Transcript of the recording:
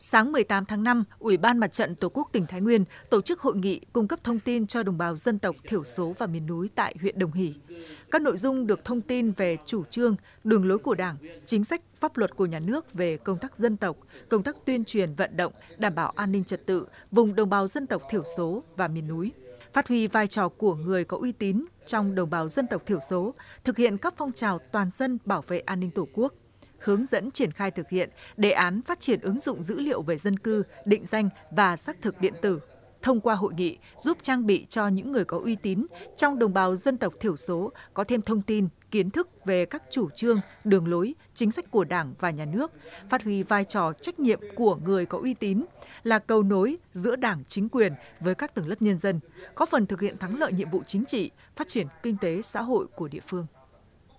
Sáng 18 tháng 5, Ủy ban Mặt trận Tổ quốc tỉnh Thái Nguyên tổ chức hội nghị cung cấp thông tin cho đồng bào dân tộc thiểu số và miền núi tại huyện Đồng Hỷ. Các nội dung được thông tin về chủ trương, đường lối của Đảng, chính sách pháp luật của nhà nước về công tác dân tộc, công tác tuyên truyền vận động, đảm bảo an ninh trật tự, vùng đồng bào dân tộc thiểu số và miền núi. Phát huy vai trò của người có uy tín trong đồng bào dân tộc thiểu số, thực hiện các phong trào toàn dân bảo vệ an ninh Tổ quốc. Hướng dẫn triển khai thực hiện đề án phát triển ứng dụng dữ liệu về dân cư, định danh và xác thực điện tử. Thông qua hội nghị, giúp trang bị cho những người có uy tín trong đồng bào dân tộc thiểu số có thêm thông tin, kiến thức về các chủ trương, đường lối, chính sách của Đảng và nhà nước, phát huy vai trò trách nhiệm của người có uy tín là cầu nối giữa Đảng, chính quyền với các tầng lớp nhân dân, góp phần thực hiện thắng lợi nhiệm vụ chính trị, phát triển kinh tế xã hội của địa phương.